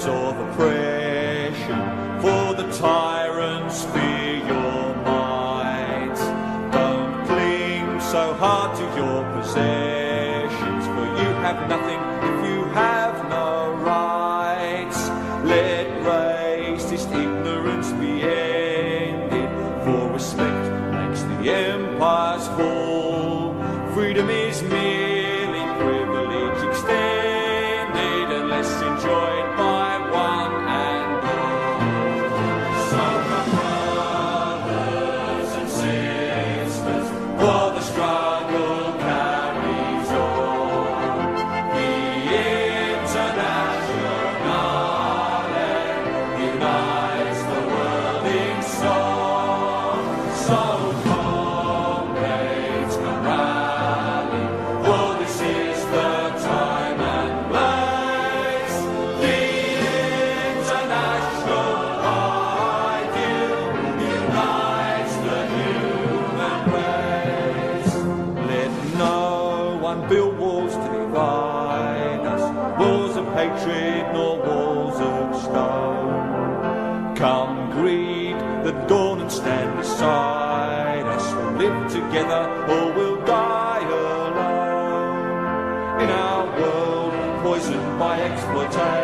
bonds of oppression, for the tyrants fear your might. Don't cling so hard to your possessions, for you have nothing if you have no rights. Let racist ignorance be ended, for respect makes the empires fall. Freedom is merely privilege extended, unless enjoyed by one and all. So my brothers and sisters, while the struggle carries on, the Internationale unites the world in song. So build walls to divide us, walls of hatred, nor walls of stone. Come, greed, the dawn, and stand beside us. We'll live together, or we'll die alone. In our world, poisoned by exploitation,